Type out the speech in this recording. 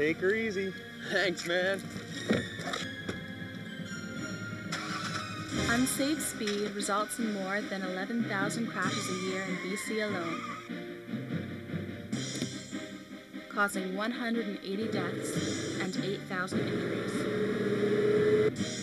Take her easy. Thanks, man. Unsafe speed results in more than 11,000 crashes a year in BC alone, causing 180 deaths and 8,000 injuries.